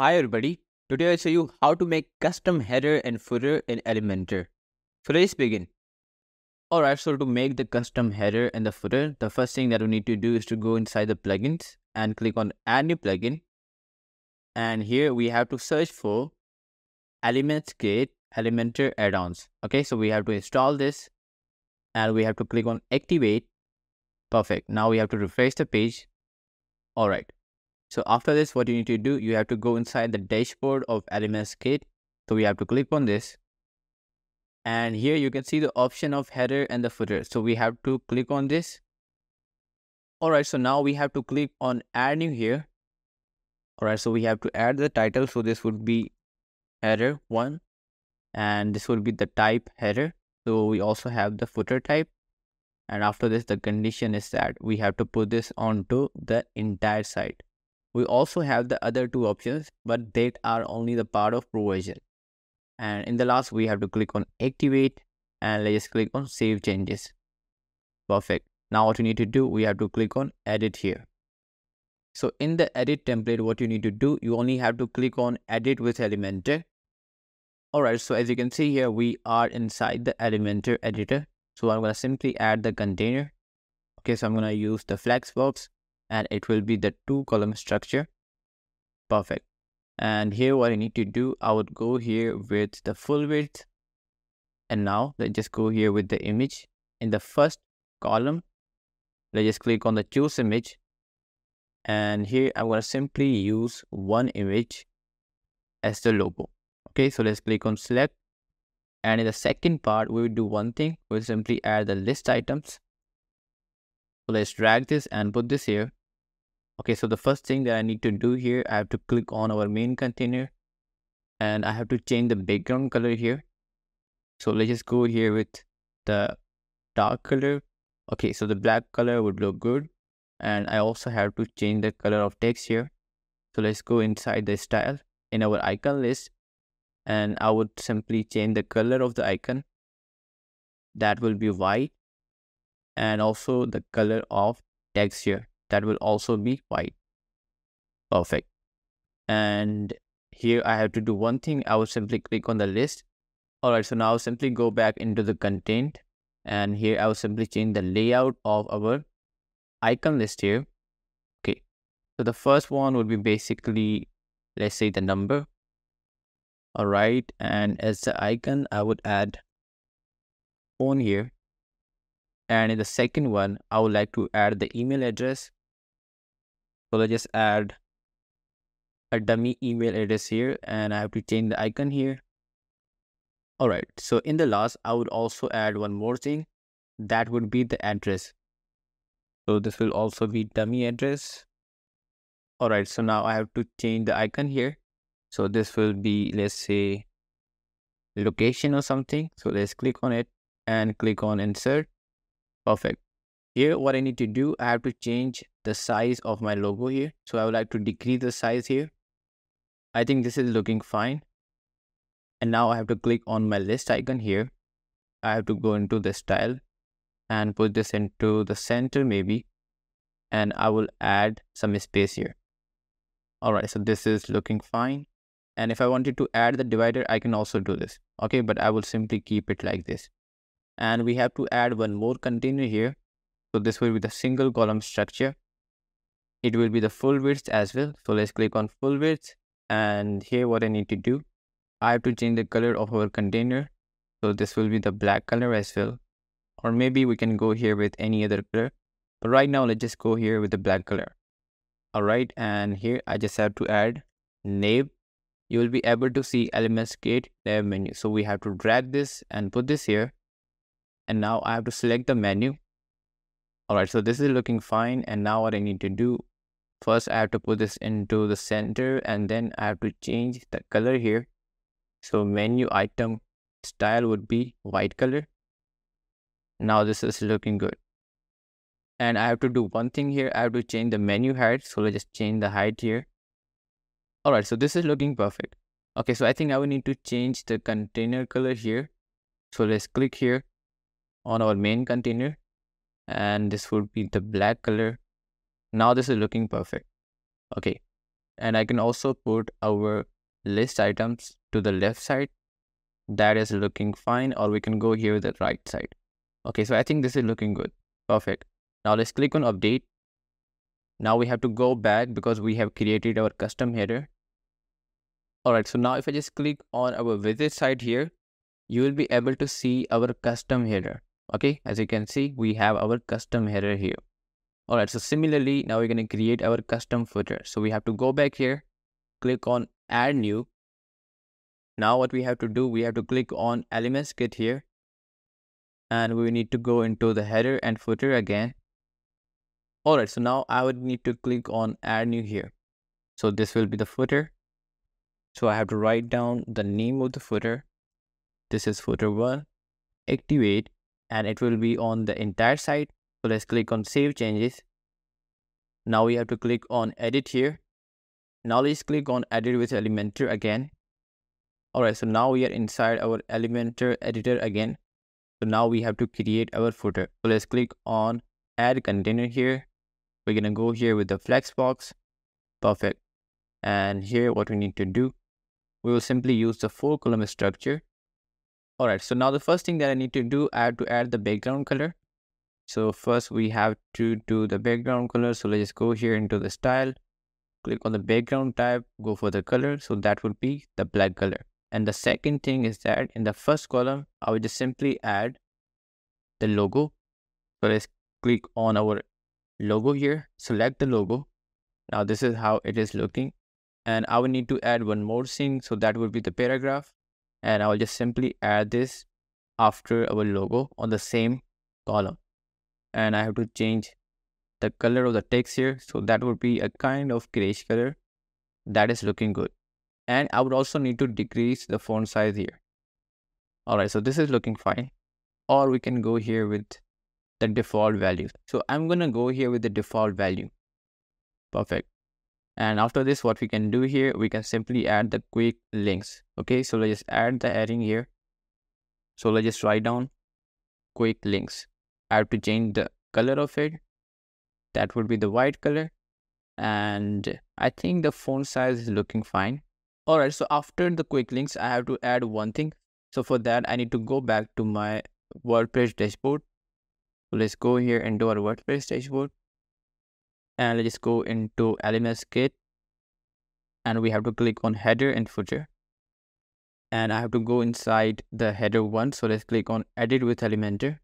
Hi everybody, today I'll show you how to make custom header and footer in Elementor. So let's begin. Alright, so to make the custom header and the footer, the first thing that we need to do is to go inside the plugins and click on add new plugin. And here we have to search for LMS Kit Elementor add-ons. Okay, so we have to install this and we have to click on activate. Perfect. Now we have to refresh the page. Alright. So after this, what you need to do, you have to go inside the dashboard of LMS Kit. So we have to click on this. And here you can see the option of header and the footer. So we have to click on this. Alright, so now we have to click on add new here. Alright, so we have to add the title. So this would be header 1. And this would be the type header. So we also have the footer type. And after this, the condition is that we have to put this onto the entire site. We also have the other two options, but they are only the part of provision. And in the last, we have to click on activate and let's click on save changes. Perfect. Now what you need to do, we have to click on edit here. So in the edit template, what you need to do, you only have to click on edit with Elementor. Alright, so as you can see here, we are inside the Elementor editor. So I'm going to simply add the container. Okay, so I'm going to use the flex box. And it will be the 2-column structure. Perfect. And here what I need to do, I would go here with the full width. And now let's just go here with the image. In the first column, let's just click on the choose image. And here I'm going to simply use one image as the logo. Okay, so let's click on select. And in the second part, we will do one thing. We'll simply add the list items. So let's drag this and put this here. Okay, so the first thing that I need to do here, I have to click on our main container and I have to change the background color here. So let's just go here with the dark color. Okay, so the black color would look good. And I also have to change the color of text here. So let's go inside the style in our icon list. And I would simply change the color of the icon. That will be white. And also the color of text here. That will also be white. Perfect. And here I have to do one thing. I will simply click on the list. Alright, so now I'll simply go back into the content. And here I will simply change the layout of our icon list here. Okay. So the first one would be basically, let's say the number. Alright. And as the icon, I would add phone here. And in the second one, I would like to add the email address. So let's just add a dummy email address here. And I have to change the icon here. Alright, so in the last, I would also add one more thing. That would be the address. So this will also be dummy address. Alright, so now I have to change the icon here. So this will be, let's say, location or something. So let's click on it and click on insert. Perfect. Here, what I need to do, I have to change the size of my logo here. So I would like to decrease the size here. I think this is looking fine. And now I have to click on my list icon here. I have to go into the style and put this into the center maybe. And I will add some space here. Alright, so this is looking fine. And if I wanted to add the divider, I can also do this. Okay, but I will simply keep it like this. And we have to add one more container here. So this will be the 1-column structure. It will be the full width as well. So let's click on full width. And here what I need to do, I have to change the color of our container. So this will be the black color as well. Or maybe we can go here with any other color. But right now, let's just go here with the black color. Alright, and here I just have to add nav. You will be able to see LMS Kit nav menu. So we have to drag this and put this here. And now I have to select the menu. Alright, so this is looking fine. And now what I need to do, first I have to put this into the center and then I have to change the color here. So menu item style would be white color. Now this is looking good. And I have to do one thing here. I have to change the menu height. So let's just change the height here. Alright, so this is looking perfect. Okay, so I think I will need to change the container color here. So let's click here on our main container and this would be the black color. Now this is looking perfect. Okay, And I can also put our list items to the left side. That is looking fine, or we can go here to the right side. Okay, so I think this is looking good. Perfect. Now let's click on update. Now we have to go back because we have created our custom header. Alright, so now if I just click on our visit side here, you will be able to see our custom header. Okay, as you can see, we have our custom header here. Alright, so similarly, now we're going to create our custom footer. So we have to go back here, click on add new. Now what we have to do, we have to click on LMS Kit here. And we need to go into the header and footer again. Alright, so now I would need to click on add new here. So this will be the footer. So I have to write down the name of the footer. This is footer 1, activate, and it will be on the entire site. So let's click on save changes. Now we have to click on edit here. Now let's click on edit with Elementor again. Alright, so now we are inside our Elementor editor again. So now we have to create our footer. So let's click on add container here. We're going to go here with the flex box. Perfect. And here what we need to do, we will simply use the 4-column structure. Alright, so now the first thing that I need to do, I have to add the background color. So first we have to do the background color. So let's go here into the style, click on the background type, go for the color. So that would be the black color. And the second thing is that in the first column, I will just simply add the logo. So let's click on our logo here, select the logo. Now this is how it is looking. And I will need to add one more thing. So that would be the paragraph. And I will just simply add this after our logo on the same column. And I have to change the color of the text here. So that would be a kind of grayish color. That is looking good. And I would also need to decrease the font size here. Alright, so this is looking fine. Or we can go here with the default value. So I'm going to go here with the default value. Perfect. And after this, what we can do here, we can simply add the quick links. Okay, so let's add the heading here. So let's just write down quick links. I have to change the color of it. That would be the white color. And I think the font size is looking fine. Alright, so after the quick links, I have to add one thing. So for that, I need to go back to my WordPress dashboard. So let's go here into our WordPress dashboard. And let's go into LMS Kit. And we have to click on header and footer. And I have to go inside the header one. So let's click on edit with Elementor.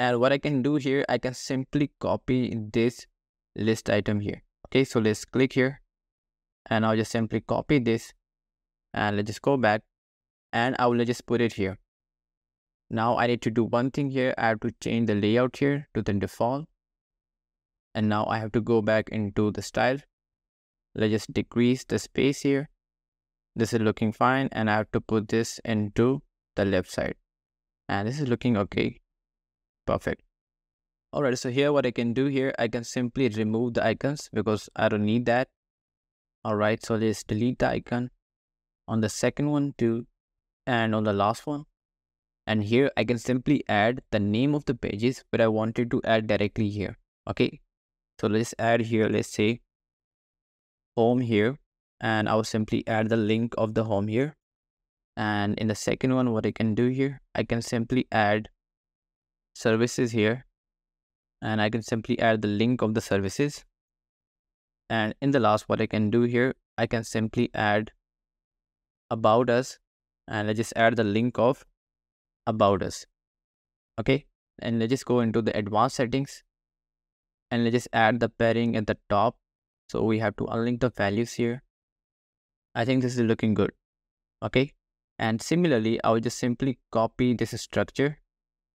And what I can do here, I can simply copy this list item here. Okay, so let's click here. And I'll just simply copy this. And let's just go back. And I will just put it here. Now I need to do one thing here. I have to change the layout here to the default. And now I have to go back into the style. Let's just decrease the space here. This is looking fine. And I have to put this into the left side. And this is looking okay. Perfect. Alright, so here what I can do here, I can simply remove the icons because I don't need that. Alright, so let's delete the icon on the second one too and on the last one. And here I can simply add the name of the pages, but I wanted to add directly here. Okay. So let's add here, let's say home here, and I'll simply add the link of the home here. And in the second one, what I can do here, I can simply add services here, and I can simply add the link of the services. And in the last, what I can do here, I can simply add about us, and I just add the link of about us. Okay, and let's just go into the advanced settings. And let's just add the pairing at the top. So we have to unlink the values here. I think this is looking good. Okay. And similarly, I will just simply copy this structure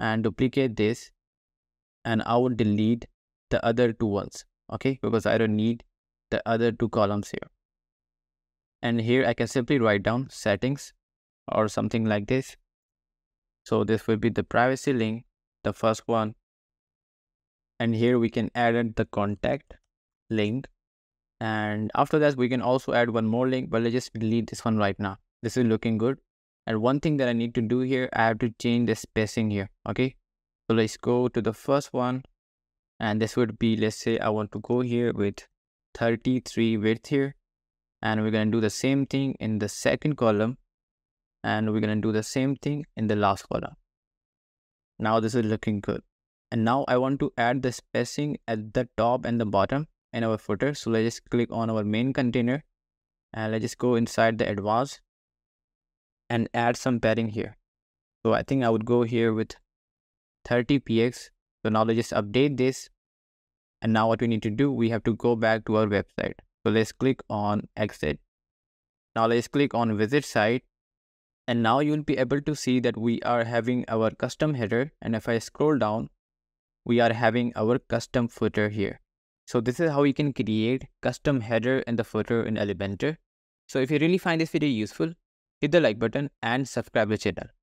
and duplicate this. And I will delete the other two ones. Okay. Because I don't need the other two columns here. And here I can simply write down settings or something like this. So this will be the privacy link, the first one. And here we can add the contact link. And after that, we can also add one more link. But let's just delete this one right now. This is looking good. And one thing that I need to do here, I have to change the spacing here. Okay. So let's go to the first one. And this would be, let's say I want to go here with 33 width here, and we're going to do the same thing in the second column, and we're going to do the same thing in the last column. Now this is looking good. And now I want to add the spacing at the top and the bottom in our footer. So let's just click on our main container and let's just go inside the advanced and add some padding here. So I think I would go here with 30px. So now let's just update this. And now what we need to do, we have to go back to our website. So let's click on exit. Now let's click on visit site. And now you'll be able to see that we are having our custom header. And if I scroll down, we are having our custom footer here. So this is how you can create custom header and the footer in Elementor. So if you really find this video useful, hit the like button and subscribe to the channel.